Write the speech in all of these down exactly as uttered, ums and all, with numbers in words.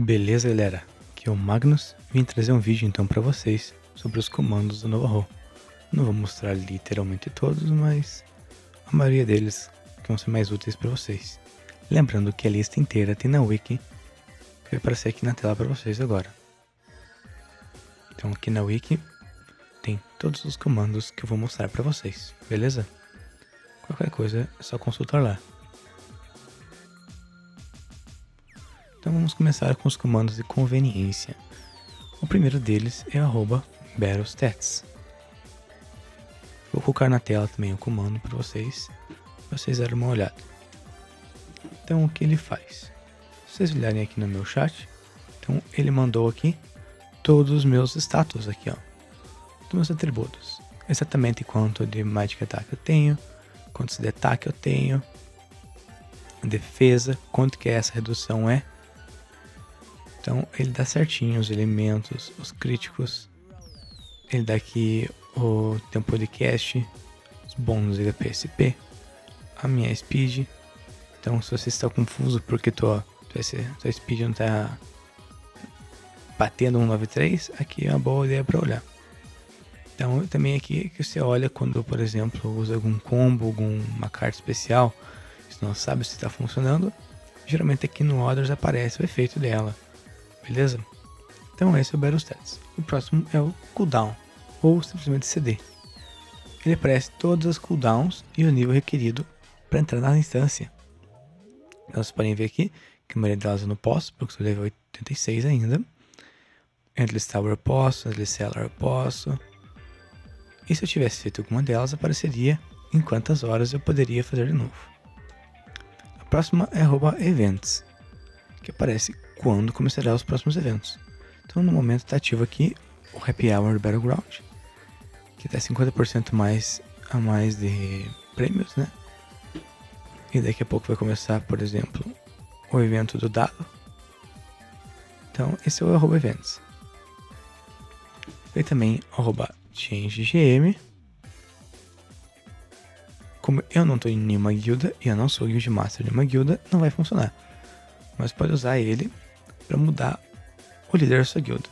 Beleza galera, aqui é o Magnus, vim trazer um vídeo então para vocês sobre os comandos do NovaRO. Não vou mostrar literalmente todos, mas a maioria deles que vão ser mais úteis para vocês. Lembrando que a lista inteira tem na wiki, que vai aparecer aqui na tela para vocês agora. Então aqui na wiki tem todos os comandos que eu vou mostrar para vocês, beleza? Qualquer coisa é só consultar lá. Então vamos começar com os comandos de conveniência. O primeiro deles é arroba battlestats. Vou colocar na tela também o comando para vocês, para vocês darem uma olhada. Então o que ele faz? Se vocês olharem aqui no meu chat, então ele mandou aqui todos os meus status aqui, ó, dos meus atributos. Exatamente quanto de magic attack eu tenho, quantos de ataque eu tenho, defesa, quanto que essa redução é. Então ele dá certinho os elementos, os críticos, ele dá aqui o tempo de cast, os bônus de P S P, a minha speed. Então se você está confuso porque tua, tua, tua speed não está batendo um nove três, aqui é uma boa ideia para olhar. Então também aqui que você olha quando, por exemplo, usa algum combo, alguma carta especial, se não sabe se está funcionando, geralmente aqui no Others aparece o efeito dela. Beleza? Então esse é o Battle Stats. O próximo é o Cooldown, ou simplesmente C D. Ele aparece todas as cooldowns e o nível requerido para entrar na instância. Então vocês podem ver aqui que a maioria delas eu não posso, porque sou level oitenta e seis ainda. Endless Tower eu posso, Endless Cellar eu posso. E se eu tivesse feito alguma delas, apareceria em quantas horas eu poderia fazer de novo. A próxima é arroba events, que aparece quando começará os próximos eventos. Então no momento está ativo aqui o Happy Hour Battleground, que dá cinquenta por cento mais a mais de prêmios, né? E daqui a pouco vai começar, por exemplo, o evento do dado. Então esse é o arroba events. Tem também arroba change G M. Como eu não estou em nenhuma guilda e eu não sou guild master de uma guilda, não vai funcionar. Mas pode usar ele para mudar o líder da sua guilda.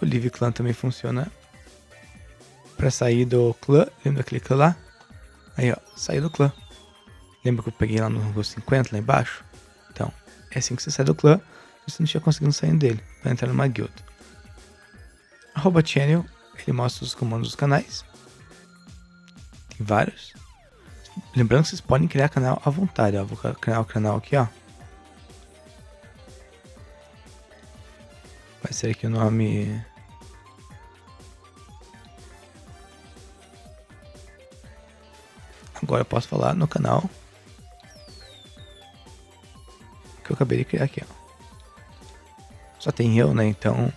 O Live Clan também funciona para sair do clã. Lembra aquele clã lá? Aí ó, sair do clã. Lembra que eu peguei lá no rango cinquenta, lá embaixo? Então, é assim que você sai do clã, você não tinha conseguido sair dele, para entrar numa guilda. Arroba channel, ele mostra os comandos dos canais. Tem vários. Lembrando que vocês podem criar canal à vontade, ó. Vou criar o canal aqui, ó. Vai ser aqui o nome... Agora eu posso falar no canal que eu acabei de criar aqui, ó. Só tem eu, né? Então...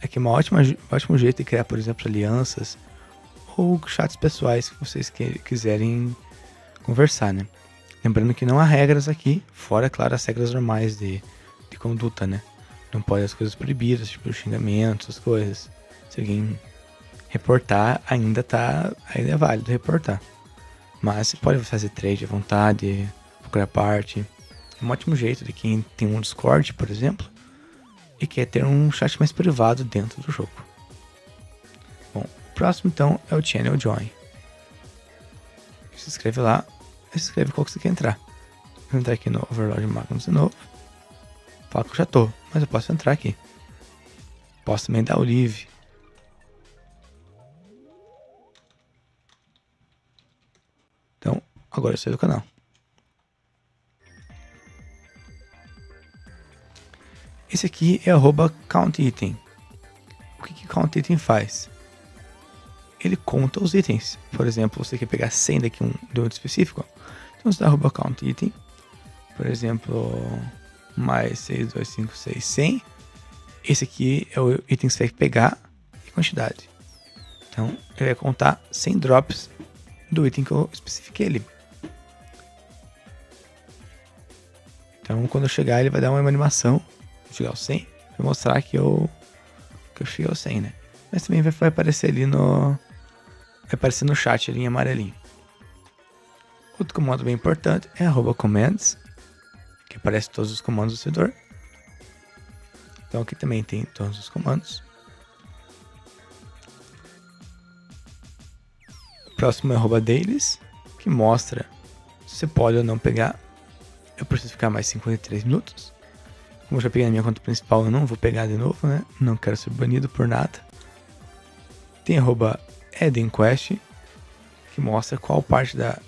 É que é um ótimo jeito de criar, por exemplo, alianças ou chats pessoais que vocês que, quiserem conversar, né? Lembrando que não há regras aqui, fora, claro, as regras normais de, de conduta, né? Não pode as coisas proibidas, tipo xingamento, essas coisas. Se alguém reportar, ainda tá, ainda é válido reportar. Mas você pode fazer trade à vontade, procurar parte. É um ótimo jeito de quem tem um Discord, por exemplo, e quer ter um chat mais privado dentro do jogo. Bom, o próximo então é o Channel Join. Se inscreve lá, se inscreve qual que você quer entrar. Vou entrar aqui no Overlord Magnus de novo. Fala que eu já tô, mas eu posso entrar aqui. Posso também dar o live. Então, agora eu saio do canal. Esse aqui é arroba count item. O que, que count item faz? Ele conta os itens. Por exemplo, você quer pegar cem daqui um, de um específico. Então você dá arroba count item. Por exemplo, mais seis, dois, cinco, seis, cem. Esse aqui é o item que você vai pegar e quantidade. Então ele vai contar cem drops do item que eu especifiquei ali. Então quando eu chegar ele vai dar uma animação. Vou chegar ao cem, vou mostrar que eu, que eu cheguei ao cem, né? Mas também vai, vai aparecer ali no... Vai aparecer no chat ali em amarelinho. Outro comando bem importante é arroba commands. que aparece todos os comandos do servidor. Então aqui também tem todos os comandos. O próximo é arroba deles, que mostra se você pode ou não pegar. Eu preciso ficar mais cinquenta e três minutos. Como eu já peguei na minha conta principal, eu não vou pegar de novo, né? Não quero ser banido por nada. Tem arroba EdenQuest, que mostra qual parte da...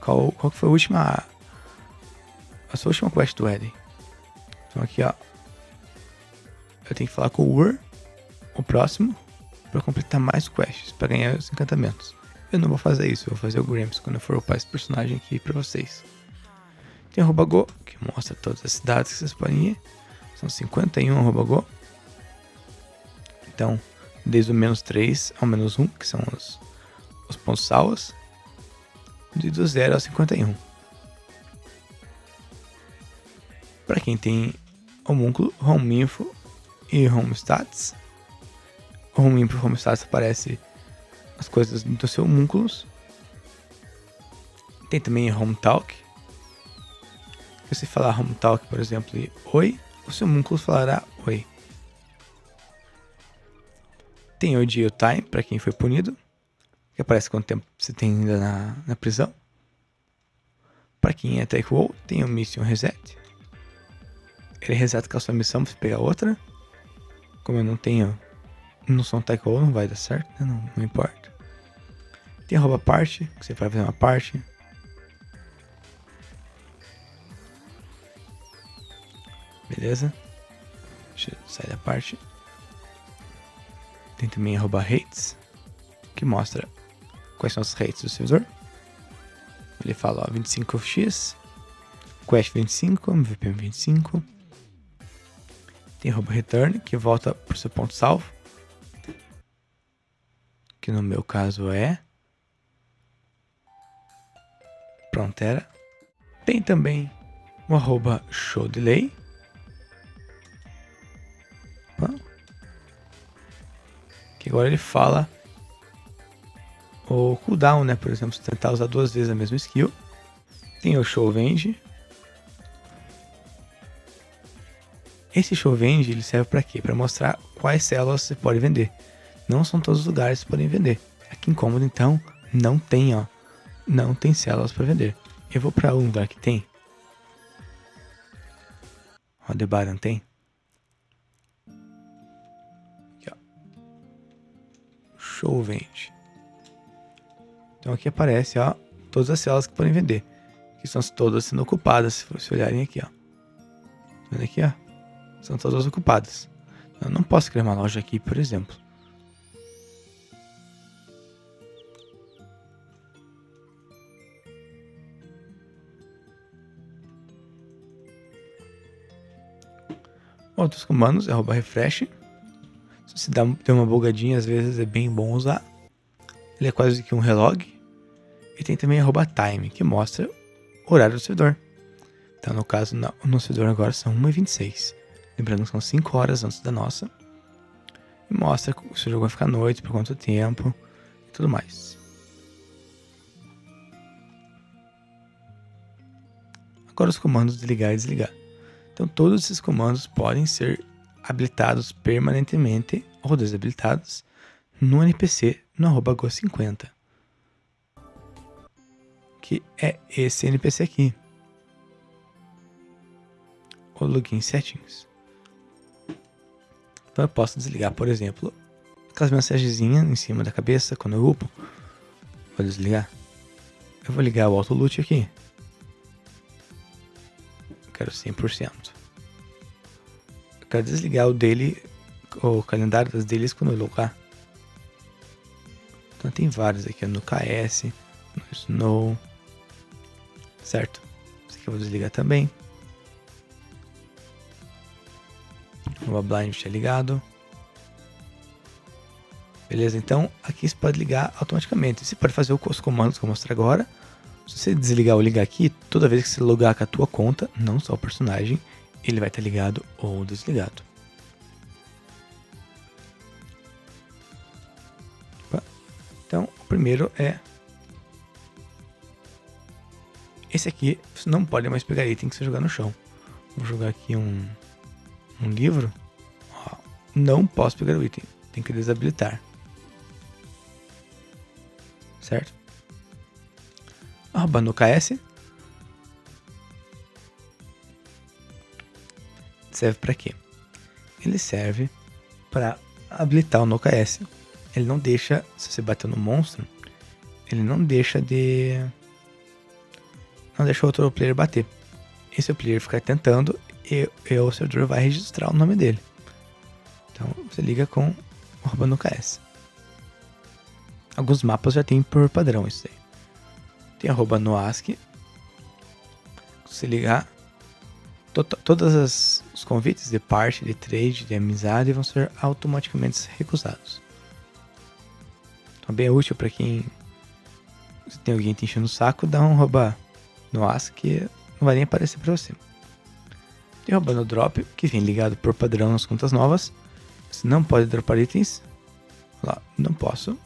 Qual, qual foi a última... A sua última quest do Eden. Então aqui, ó. Eu tenho que falar com o War, o próximo, para completar mais quests, para ganhar os encantamentos. Eu não vou fazer isso, eu vou fazer o Gramps quando eu for upar esse personagem aqui para vocês. Tem arroba Go, que mostra todas as cidades que vocês podem ir. São cinquenta e um arroba Go. Então, desde o menos três ao menos um, que são os, os pontos salvos. E do zero ao cinquenta e um. Para quem tem homúnculo, home info e home stats. Home info e home stats aparece as coisas do seu homúnculos. Tem também home talk. Se você falar home talk, por exemplo, e oi, o seu homúnculo falará oi. Tem o jail time, para quem foi punido, que aparece quanto tempo você tem ainda na, na prisão. Para quem é take wall, tem o mission reset. Ele reseta com a sua missão para você pegar outra. Como eu não tenho, não sou um take wall, não vai dar certo, né? não, não importa. Tem arroba party, que você vai fazer uma party. Beleza? Deixa eu sair da parte. Tem também arroba rates, que mostra quais são os rates do servidor. Ele fala, ó, vinte e cinco x, quest vinte e cinco, M V P vinte e cinco. Tem arroba return, que volta pro seu ponto salvo, que no meu caso é Prontera. Tem também o arroba show delay, que agora ele fala o cooldown, né? Por exemplo, se tentar usar duas vezes a mesma skill. Tem o show vende. Esse show vende, ele serve para quê? Para mostrar quais células você pode vender. Não são todos os lugares que podem vender. Aqui em Cômodo, então, não tem, ó, não tem células para vender. Eu vou para um lugar que tem. O Aldebaran tem. Show vende. Então aqui aparece, ó, todas as células que podem vender, que são todas sendo ocupadas. Se vocês olharem aqui, ó, vendo aqui, ó, são todas ocupadas. Eu não posso criar uma loja aqui, por exemplo. Outros comandos é arroba refresh. Se dá, tem uma bugadinha, às vezes é bem bom usar. Ele é quase que um relog. E tem também arroba time, que mostra o horário do servidor. Então no caso, no, no servidor agora são uma e vinte e seis. Lembrando que são cinco horas antes da nossa. E mostra se o jogo vai ficar à noite, por quanto tempo e tudo mais. Agora os comandos de ligar e desligar. Então todos esses comandos podem ser habilitados permanentemente ou desabilitados no N P C no arroba go cinquenta, que é esse N P C aqui, o login settings. Então eu posso desligar, por exemplo, aquelas mensagenzinhas em cima da cabeça quando eu upo. Vou desligar. Eu vou ligar o auto loot aqui. Eu quero cem por cento. Para desligar o dele, o calendário das deles quando eu logar. Então tem vários aqui, no K S, no Snow, certo? Esse aqui eu vou desligar também. O Blind é ligado. Beleza, então aqui você pode ligar automaticamente. Você pode fazer os comandos que eu mostro agora. Se você desligar ou ligar aqui, toda vez que você logar com a tua conta, não só o personagem, ele vai estar ligado ou desligado. Então, o primeiro é... Esse aqui, você não pode mais pegar item que você jogar no chão. Vou jogar aqui um, um livro. Ó, não posso pegar o item. Tem que desabilitar. Certo? Ah, ban no K S. Serve para quê? Ele serve para habilitar o NocaS. Ele não deixa, se você bater no monstro, ele não deixa de... não deixa o outro player bater. E se o player ficar tentando, e, e o servidor vai registrar o nome dele. Então você liga com o arroba NocaS. Alguns mapas já tem por padrão isso aí. Tem arroba noask. Se ligar, todos os convites de parte, de trade, de amizade vão ser automaticamente recusados. Então bem útil para quem... se tem alguém te enchendo o saco, dá um rouba no A S que não vai nem aparecer para você. Tem rouba no drop, que vem ligado por padrão nas contas novas. Você não pode dropar itens. Lá, não posso.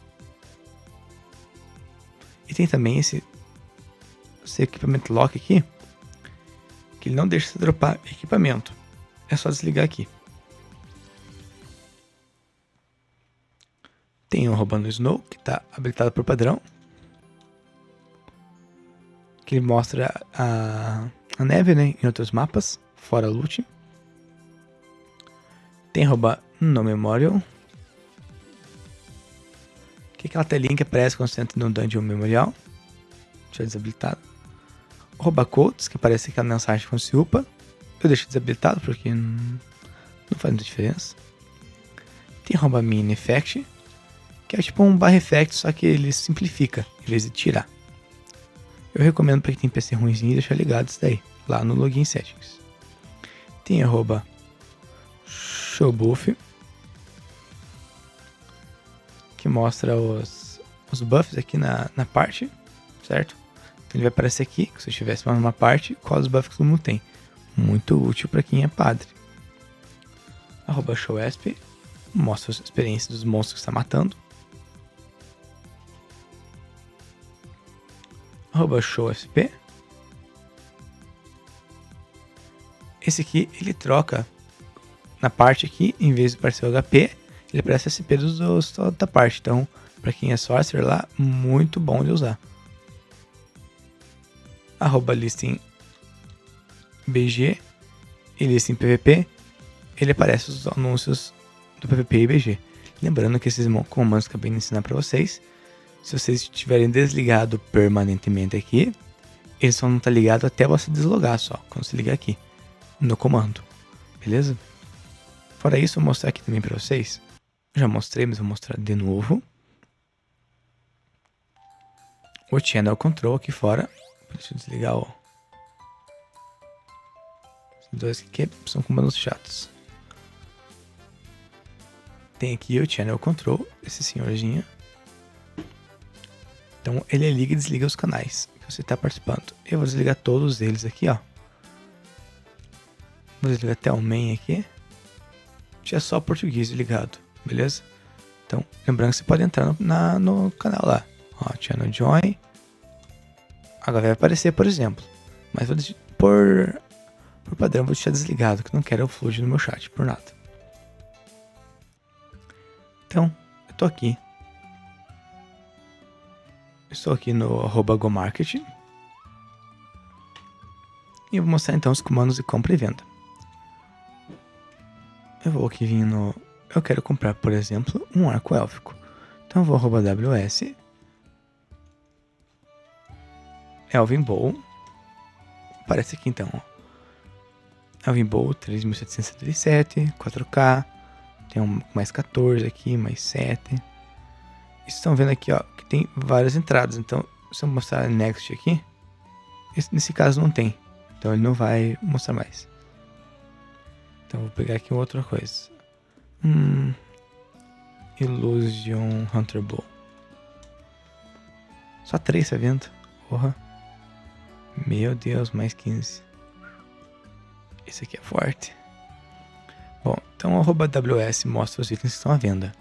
E tem também esse, esse equipamento lock aqui, que ele não deixa você dropar equipamento. É só desligar aqui. Tem um roubando o Snow, que está habilitado por padrão, que ele mostra a, a neve, né, em outros mapas, fora loot. Tem roubar no Memorial, que é aquela telinha que aparece quando você entra no Dungeon Memorial. Deixa eu desabilitar. Rouba codes, que aparece aquela mensagem quando se upa. Eu deixo desabilitado porque não, não faz muita diferença. Tem rouba mini effect, que é tipo um bar effect, só que ele simplifica em vez de tirar. Eu recomendo para quem tem P C ruimzinho deixar ligado isso daí, lá no login settings. Tem arroba showbuff, que mostra os, os buffs aqui na, na parte, certo? Então ele vai aparecer aqui, se eu estivesse falando uma parte, qual os buffs que todo mundo tem. Muito útil para quem é padre. Arroba showesp, mostra a experiência dos monstros que está matando. Arroba showsp. Esse aqui ele troca na parte aqui, em vez de aparecer o H P, ele aparece S P dos outros da parte. Então, para quem é sorcerer lá, muito bom de usar. Arroba listing B G e listing P V P, ele aparece os anúncios do P V P e B G. Lembrando que esses comandos que eu acabei de ensinar para vocês, se vocês tiverem desligado permanentemente aqui, ele só não tá ligado até você deslogar só, quando você ligar aqui no comando, beleza? Fora isso, eu vou mostrar aqui também para vocês. Já mostrei, mas vou mostrar de novo. O channel control aqui fora. Deixa eu desligar o... esses dois aqui são comandos chatos. Tem aqui o channel control, esse senhorzinho. Então ele liga e desliga os canais que você está participando. Eu vou desligar todos eles aqui, ó. Vou desligar até o main aqui. Tinha só português ligado, beleza? Então lembrando que você pode entrar no, na, no canal lá. Ó, channel join. Agora vai aparecer, por exemplo. Mas vou por, por padrão vou deixar desligado, que não quero o flood no meu chat por nada. Então, eu tô aqui. Estou aqui no arroba Go Market. E vou mostrar então os comandos de compra e venda. Eu vou aqui vir no... eu quero comprar, por exemplo, um arco élfico. Então eu vou arroba W S. Elvin Bull. Aparece aqui então. Elvin Bull três mil setecentos e setenta e sete, quatro K. Tem um mais quatorze aqui, mais sete. E estão vendo aqui, ó, que tem várias entradas. Então, se eu mostrar next aqui, esse, nesse caso não tem. Então ele não vai mostrar mais. Então vou pegar aqui outra coisa. Hum, Illusion Hunter Bull. Só três, tá vendo? Porra. Meu Deus, mais quinze. Esse aqui é forte. Bom, então arroba W S mostra os itens que estão à venda.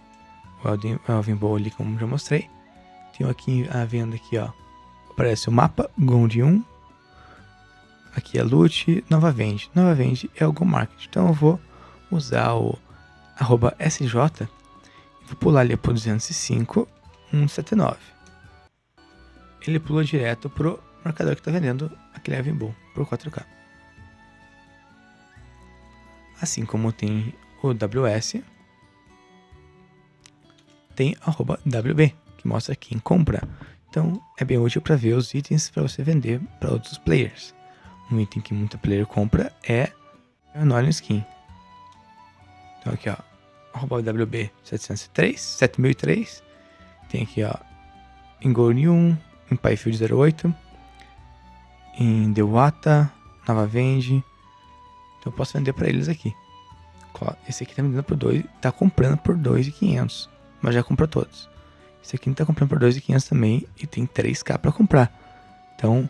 O Elvin Bowl ali, como já mostrei. Tem aqui à venda aqui, ó. Aparece o mapa, Gondium. Aqui é Lute, Nova Vende. Nova Vende é o Go Market. Então eu vou usar o arroba S J. Vou pular ali pro duzentos e cinco, cento e setenta e nove. Ele pulou direto pro marcador que tá vendendo aquele Raven Bull, pro quatro K. Assim como tem o W S, tem arroba W B, que mostra quem compra. Então é bem útil para ver os itens para você vender para outros players. Um item que muita player compra é a Norn Skin. Então aqui, ó, arroba W B setecentos e três, sete mil e três. Tem aqui, ó, em Gondium, em P H T Field zero oito, em Dewata, Nova Vende. Então eu posso vender para eles aqui. Esse aqui tá vendendo por dois, tá comprando por dois mil e quinhentos, mas já comprou todos. Esse aqui tá comprando por dois mil e quinhentos também e tem três K para comprar. Então,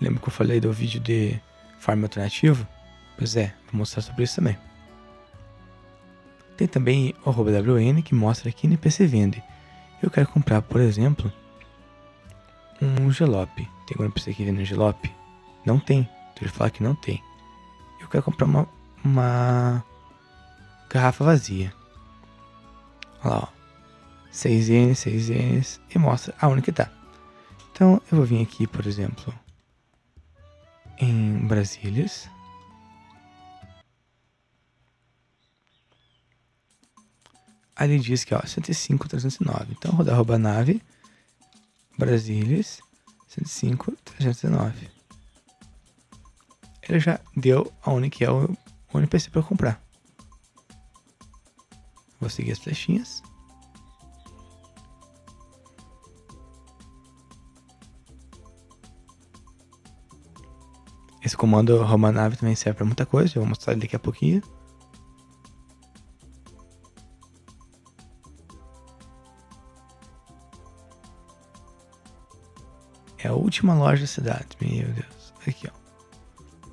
lembra que eu falei do vídeo de farm alternativo? Pois é, vou mostrar sobre isso também. Tem também o arroba W N que mostra que N P C vende. Eu quero comprar, por exemplo, um Gelope. Tem um N P C que vende um Gelope? Não tem, então ele fala que não tem. Eu quero comprar uma, uma garrafa vazia. Olha lá, ó. seis N, seis N e mostra aonde que tá. Então eu vou vir aqui, por exemplo, em Brasilis. Ali diz que, ó, cento e cinco, trezentos e nove. Então eu vou dar arroba nave Brasilis cento e cinco, trezentos e nove. Ele já deu aonde que é o N P C para comprar. Vou seguir as flechinhas. Esse comando romanave também serve para muita coisa, eu vou mostrar ele daqui a pouquinho. É a última loja da cidade, meu Deus. Aqui, ó.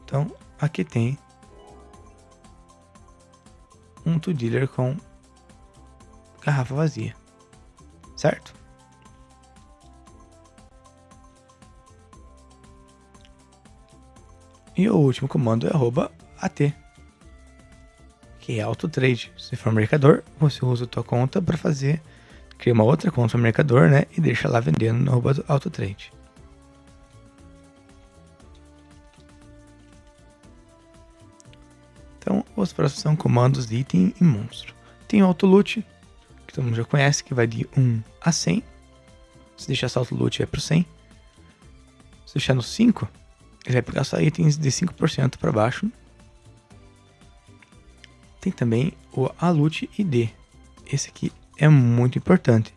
Então, aqui tem um to dealer com garrafa vazia, certo? E o último comando é arroba A T, que é auto trade. Se for mercador, você usa a tua conta para fazer, cria uma outra conta no mercador, né, e deixa lá vendendo no arroba auto trade. Então, os próximos são comandos de item e monstro. Tem o auto loot, que todo mundo já conhece, que vai de um a cem. Se deixar só auto loot, vai pro cem. Se deixar no cinco, ele vai pegar só itens de cinco por cento para baixo. Tem também o Alute I D. Esse aqui é muito importante.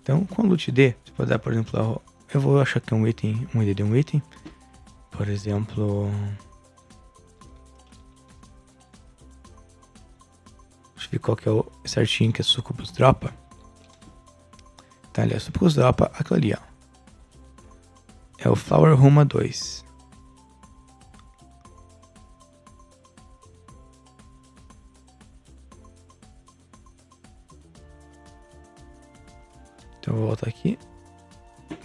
Então, com o Alute I D, você pode dar, por exemplo, eu vou achar que é um item, um I D de um item. Por exemplo, deixa eu ver qual que é o certinho, que é Sucubus Dropa. Tá ali, é Sucubus Dropa, aquilo ali, ó. É o Flower Roma dois. Então eu vou voltar aqui,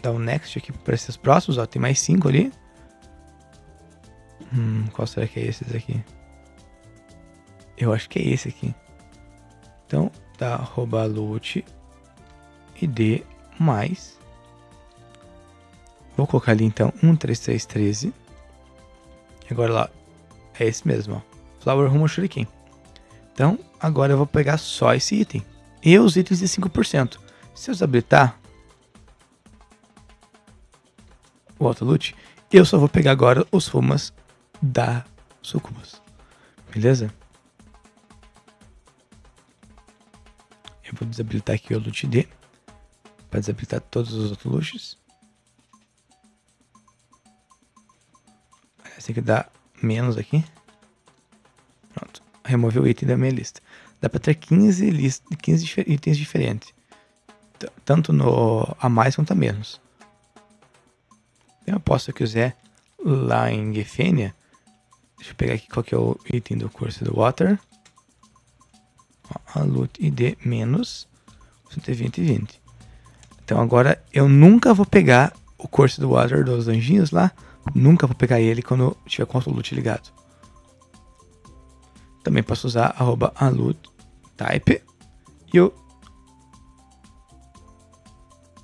dar um next aqui para esses próximos, ó, tem mais cinco ali. Hum, qual será que é esses aqui? Eu acho que é esse aqui. Então, dá arroba loot id mais. Vou colocar ali então um, três, três, treze. E agora lá, é esse mesmo, ó. Flower Rumo Shuriken. Então, agora eu vou pegar só esse item. E os itens de cinco por cento. Se eu desabilitar o Auto Loot, eu só vou pegar agora os fumas da Sucubus. Beleza? Eu vou desabilitar aqui o Loot D, para desabilitar todos os outros loots. Tem que dar menos aqui. Pronto. Removeu o item da minha lista. Dá para ter quinze, list... quinze itens diferentes. Tanto no a mais quanto a menos. Eu posso que usar lá em Gefênia. Deixa eu pegar aqui qual que é o item do curso do Water. Ó, a loot I D menos cento e vinte e vinte. Então agora eu nunca vou pegar o curso do Water dos anjinhos lá nunca vou pegar ele quando tiver com o Lute ligado. Também posso usar arroba alutetype. E eu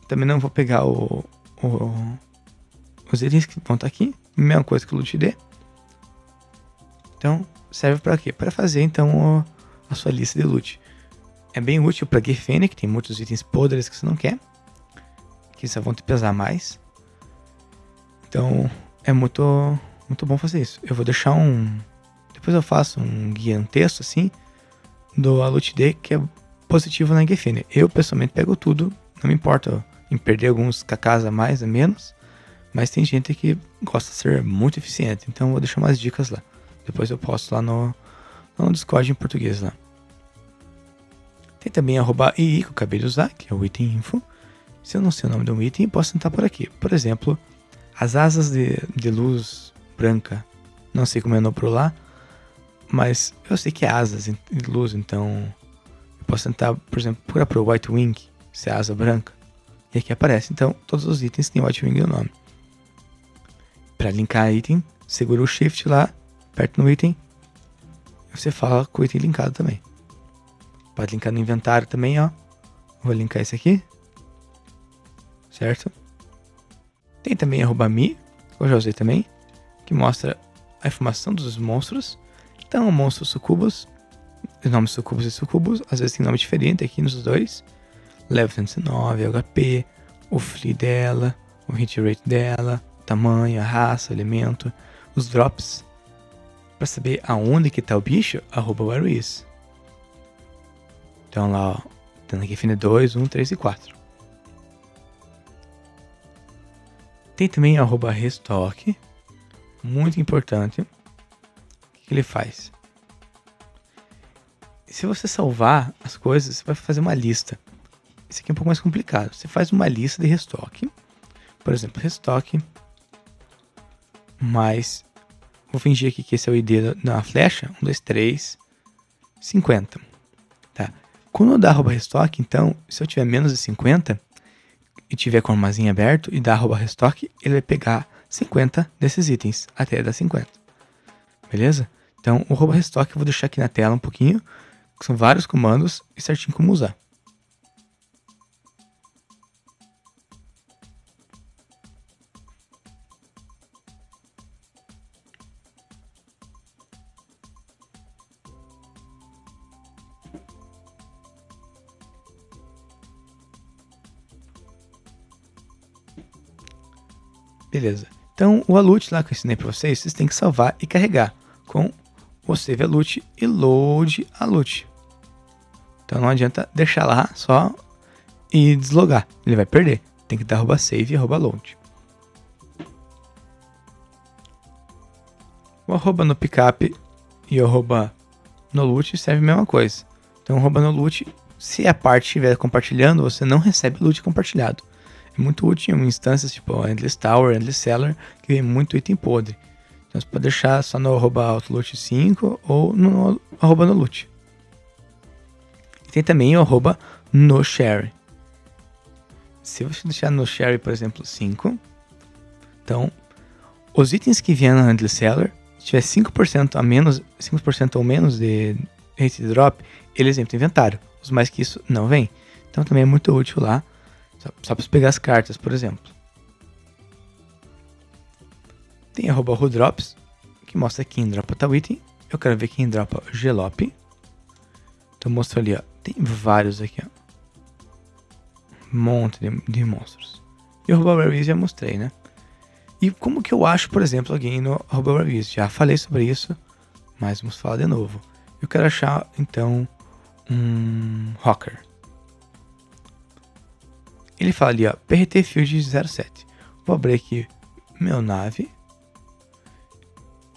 também não vou pegar o, o, os itens que vão estar aqui. Mesma coisa que o Lute D. Então serve para quê? Para fazer então a sua lista de loot. É bem útil para Gefênia, que tem muitos itens podres que você não quer, que só vão te pesar mais. Então é muito, muito bom fazer isso. Eu vou deixar um... Depois eu faço um guia, um texto assim, do Lute D, que é positivo na Gefênia. Eu pessoalmente pego tudo, não me importo em perder alguns cacás a mais, a menos. Mas tem gente que gosta de ser muito eficiente, então eu vou deixar umas dicas lá. Depois eu posto lá no, no Discord em português lá. Tem também arroba I I que eu acabei de usar, que é o item info. Se eu não sei o nome de um item, posso tentar por aqui. Por exemplo, as asas de, de luz branca. Não sei como é no pro lá, mas eu sei que é asas de luz, então eu posso tentar, por exemplo, procurar pro White Wing, se é asa branca. E aqui aparece, então todos os itens têm White Wing no nome. Para linkar item, segura o Shift lá, aperta no item, você fala com o item linkado também. Pode linkar no inventário também, ó. Vou linkar esse aqui, certo? Tem também arroba mi, que eu já usei também, que mostra a informação dos monstros. Então, monstros sucubos, os nomes sucubos e sucubos, às vezes tem nome diferente aqui nos dois. Level cento e nove, H P, o flee dela, o hit rate dela, tamanho, a raça, o elemento, os drops. Para saber aonde que tá o bicho, arroba where is. Então lá, ó, tendo aqui Gefênia dois, um, três e quatro. Tem também arroba restock, muito importante. O que, que ele faz? Se você salvar as coisas, você vai fazer uma lista. Isso aqui é um pouco mais complicado. Você faz uma lista de restock, por exemplo, restock. Mas vou fingir aqui que esse é o I D da flecha. um, dois, três, cinquenta. Tá? Quando eu dar arroba restock, então, se eu tiver menos de cinquenta e tiver com o armazém aberto e dar arroba restock, ele vai pegar cinquenta desses itens, até dar cinquenta. Beleza? Então, o arroba restock eu vou deixar aqui na tela um pouquinho, que são vários comandos e certinho como usar. Beleza, então o Alute lá que eu ensinei para vocês, vocês têm que salvar e carregar com o Save Alute e Load Alute. Então não adianta deixar lá só e deslogar, ele vai perder. Tem que dar arroba save e arroba load. O arroba no pickup e o arroba no loot serve a mesma coisa. Então o arroba no loot, se a parte estiver compartilhando, você não recebe loot compartilhado. É muito útil em instâncias tipo Endless Tower, Endless Cellar, que tem muito item podre. Então você pode deixar só no arroba autoloot cinco ou no arroba no loot. E tem também o arroba no share. Se você deixar no share, por exemplo, cinco, então os itens que vieram na Endless Cellar, se tiver cinco por cento a menos, cinco por cento ou menos de rate drop, eles entram no inventário. Os mais que isso não vem. Então também é muito útil lá. Só para pegar as cartas, por exemplo. Tem arroba whodrops, que mostra quem dropa tal item. Eu quero ver quem dropa gelop. Então mostra ali, ó. Tem vários aqui, ó. Um monte de, de monstros. E o arroba whereis já mostrei, né? E como que eu acho, por exemplo, alguém no arroba whereis? Já falei sobre isso, mas vamos falar de novo. Eu quero achar, então, um rocker. Ele fala ali, ó, P R T Field zero sete. Vou abrir aqui meu nave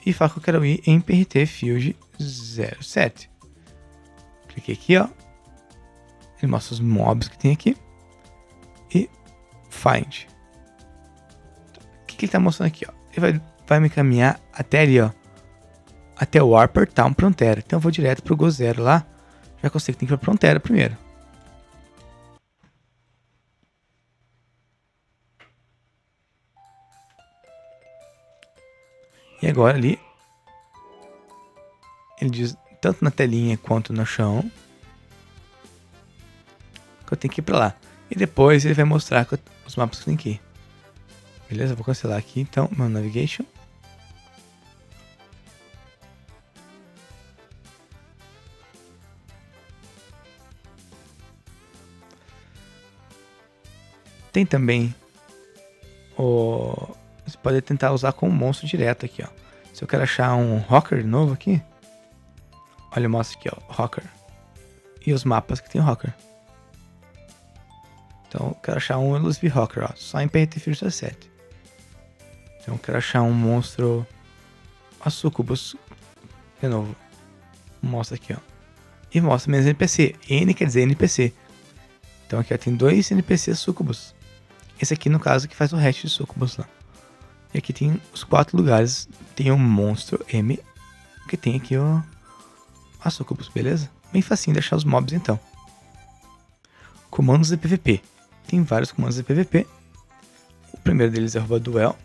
e falo que eu quero ir em P R T Field zero sete. Cliquei aqui, ó. Ele mostra os mobs que tem aqui. E find. O que, que ele tá mostrando aqui, ó? Ele vai, vai me encaminhar até ali, ó. Até o Warper Town Prontera. Então eu vou direto pro Go Zero lá. Já consigo que tem que ir pra Prontera primeiro. E agora ali, ele diz, tanto na telinha quanto no chão, que eu tenho que ir pra lá. E depois ele vai mostrar os mapas que eu tenho que ir. Beleza, eu vou cancelar aqui então meu navigation. Tem também o... Você pode tentar usar com um monstro direto aqui, ó. Se eu quero achar um rocker novo aqui, olha, eu mostro aqui, ó, rocker. E os mapas que tem o rocker. Então eu quero achar um Elusvi rocker, ó, só em P R T Field dezessete. Então eu quero achar um monstro... A Sucubus. De novo. Mostra aqui, ó. E mostra menos N P C. N quer dizer N P C. Então aqui, ó, tem dois N P Cs Sucubus. Esse aqui, no caso, que faz o hatch de Sucubus lá. E aqui tem os quatro lugares. Tem um monstro M. Que tem aqui o... a Sucubus, beleza? Bem facinho de achar os mobs, então. Comandos de P V P. Tem vários comandos de P V P. O primeiro deles é roubar duel.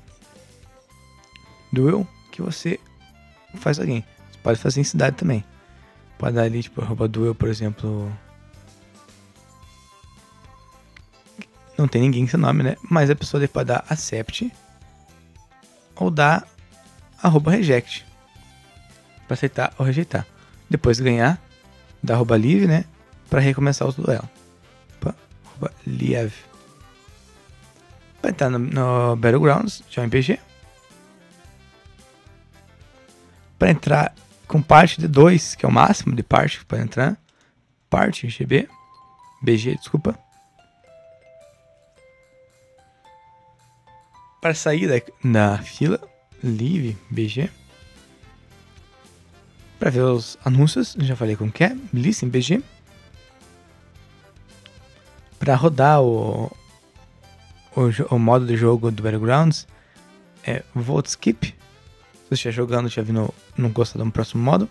Duel que você faz alguém. Você pode fazer em cidade também. Pode dar ali, tipo, roubar duel, por exemplo... Não tem ninguém com seu nome, né? Mas a pessoa pode dar accept ou dar arroba reject para aceitar ou rejeitar. Depois ganhar, dar arroba live, né? Para recomeçar o duelo. Opa, arroba live. Vai estar no, no Battlegrounds, já em P G. Para entrar com parte de dois, que é o máximo de parte para entrar. Parte G B, B G, desculpa. Para sair da, da fila, Live, B G. Para ver os anúncios, já falei como que é, Listen, B G. Para rodar o, o, o modo de jogo do Battlegrounds, é Vote Skip. Se você estiver jogando, já vi no, no gostado do próximo modo.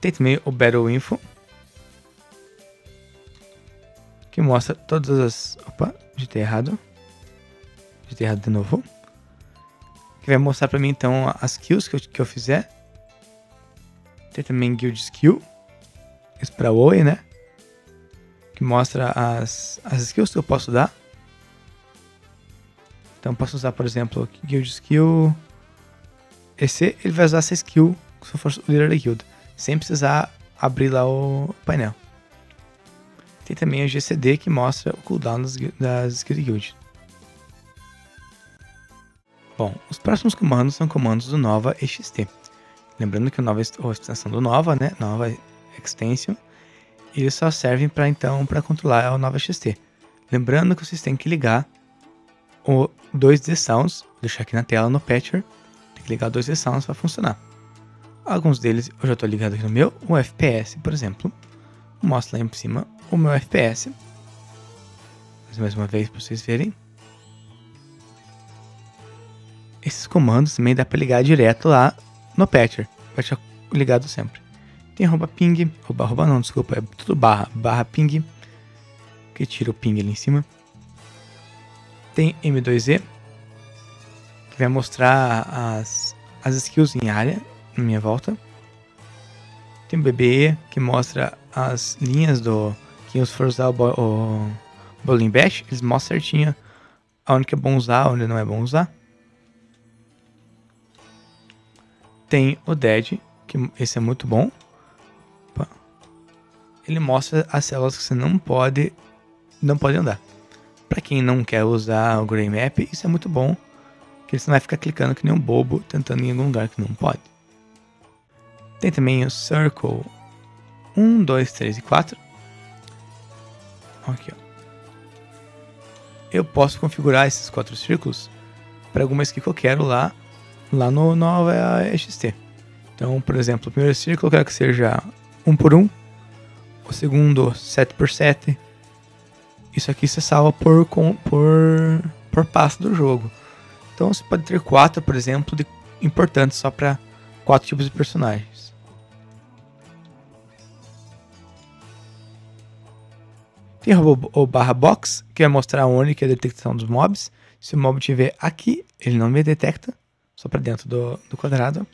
Tem também o Battle Info, que mostra todas as... Opa, digitei errado. De errado de novo, que vai mostrar pra mim então as kills que eu, que eu fizer. Tem também Guild Skill, esse pra Oi, né, que mostra as, as skills que eu posso dar. Então eu posso usar, por exemplo, Guild Skill, esse ele vai usar essa skill se eu for o líder da guild, sem precisar abrir lá o painel. Tem também o G C D, que mostra o cooldown das, das skills de guild. Bom, os próximos comandos são comandos do Nova X T. Lembrando que o Nova, a extensão do Nova, né, Nova Extension, eles só servem para então para controlar o Nova X T. Lembrando que vocês têm que ligar o dois D Sounds, vou deixar aqui na tela no patcher, tem que ligar o dois D Sounds para funcionar. Alguns deles eu já estou ligado aqui no meu, o F P S, por exemplo. Mostra lá em cima o meu F P S. Mas mais uma vez para vocês verem. Esses comandos também dá para ligar direto lá no patcher, vai ficar ligado sempre. Tem arroba ping, arroba, arroba não, desculpa, é tudo barra, barra ping, que tira o ping ali em cima. Tem M dois E, que vai mostrar as, as skills em área, na minha volta. Tem o B B E, que mostra as linhas do... Quem for usar o, bo, o Bowling Bash, eles mostram certinho aonde que é bom usar, onde não é bom usar. Tem o Dead, que esse é muito bom. Ele mostra as células que você não pode, não pode andar. Para quem não quer usar o Grey Map, isso é muito bom. Porque você não vai ficar clicando que nem um bobo, tentando ir em algum lugar que não pode. Tem também o Circle um, dois, três e quatro. Aqui, ó. Eu posso configurar esses quatro círculos para algumas que eu quero lá. Lá no Nova X T. Então, por exemplo, o primeiro círculo eu quero que seja um por um. O segundo, sete por sete. Isso aqui você salva por, com, por, por passo do jogo. Então você pode ter quatro, por exemplo, de importantes só para quatro tipos de personagens. Tem o, o barra box, que vai mostrar onde que é a detecção dos mobs. Se o mob estiver aqui, ele não me detecta. Só pra dentro do, do quadrado.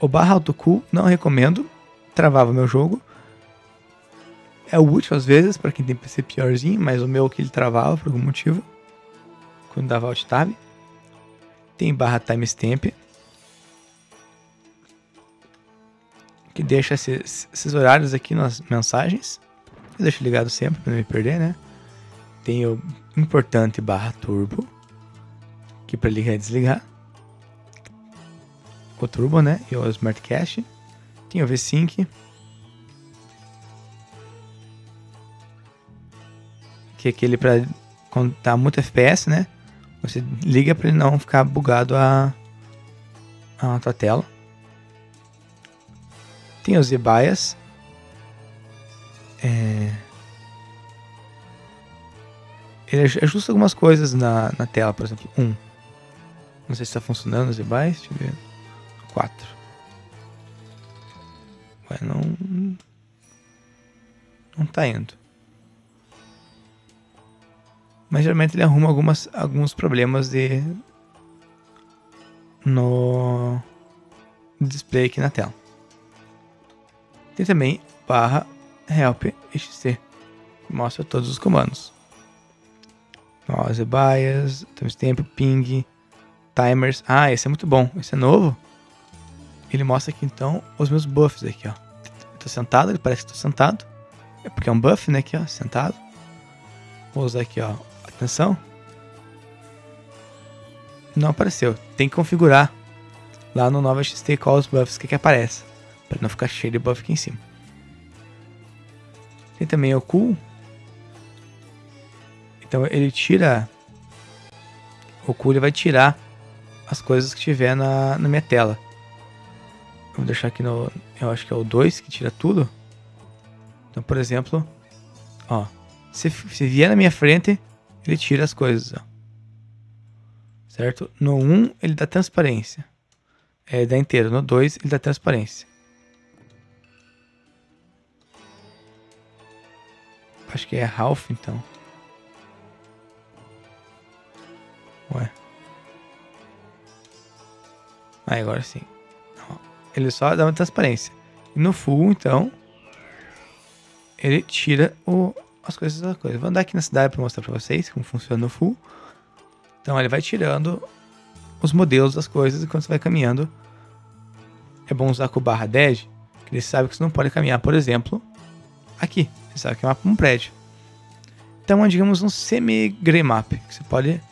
O barra autocool não recomendo. Travava meu jogo. É útil às vezes pra quem tem P C piorzinho, mas o meu que ele travava por algum motivo. Quando dava alt tab. Tem barra timestamp. Que deixa esses, esses horários aqui nas mensagens. Eu deixo ligado sempre pra não me perder, né? Tem o importante barra turbo. Que pra ligar e desligar. O turbo, né? E o smart cache. Tem o V sync. Que é aquele pra contar muito F P S, né? Você liga pra ele não ficar bugado a, a tua tela. Tem o Z bias. É... Ele ajusta algumas coisas na, na tela, por exemplo, um. Não sei se está funcionando o Z bias, deixa eu ver. quatro. Ué, não... Não tá indo. Mas geralmente ele arruma algumas, alguns problemas de... No... display aqui na tela. Tem também barra help ponto x c, que mostra todos os comandos. Ó, Z bias, timestamp, ping, timers. Ah, esse é muito bom, esse é novo. Ele mostra aqui então os meus buffs aqui, ó. Eu tô sentado, ele parece que tô sentado. É porque é um buff, né, aqui, ó, sentado. Vou usar aqui, ó, atenção. Não apareceu, tem que configurar lá no Nova X T qual os buffs que, que aparece, pra não ficar cheio de buff aqui em cima. Tem também o cool. Então ele tira... O cool ele vai tirar as coisas que tiver na, na minha tela. Eu vou deixar aqui no... Eu acho que é o dois que tira tudo. Então, por exemplo... Ó. Se, se vier na minha frente, ele tira as coisas, ó. Certo? No um ele dá transparência. É, ele dá inteiro. No dois ele dá transparência. Acho que é half, então. Ué. Ah, agora sim. Não. Ele só dá uma transparência. E no full, então, ele tira o, as coisas da coisa. Vou andar aqui na cidade para mostrar para vocês como funciona o full. Então, ele vai tirando os modelos das coisas enquanto você vai caminhando. É bom usar com o barra dead, que ele sabe que você não pode caminhar, por exemplo, aqui. Você sabe que é um prédio. Então é, digamos, um semi-grey map. Que você pode...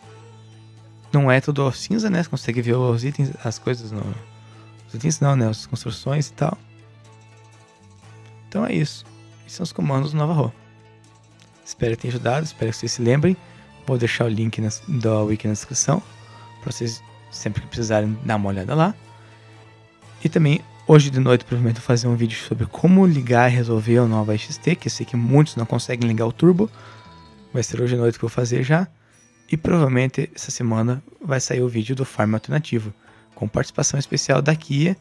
Não é todo cinza, né? Você consegue ver os itens, as coisas no... Os itens não, né? As construções e tal. Então é isso. Esses são os comandos do NovaRO. Espero que tenha ajudado. Espero que vocês se lembrem. Vou deixar o link na, da wiki na descrição. Pra vocês, sempre que precisarem, dar uma olhada lá. E também... Hoje de noite provavelmente vou fazer um vídeo sobre como ligar e resolver o Nova X T, que eu sei que muitos não conseguem ligar o turbo. Vai ser hoje de noite que eu vou fazer já. E provavelmente essa semana vai sair o vídeo do farm alternativo, com participação especial da Kia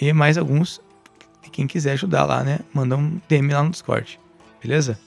e mais alguns, quem quiser ajudar lá, né? Manda um D M lá no Discord, beleza?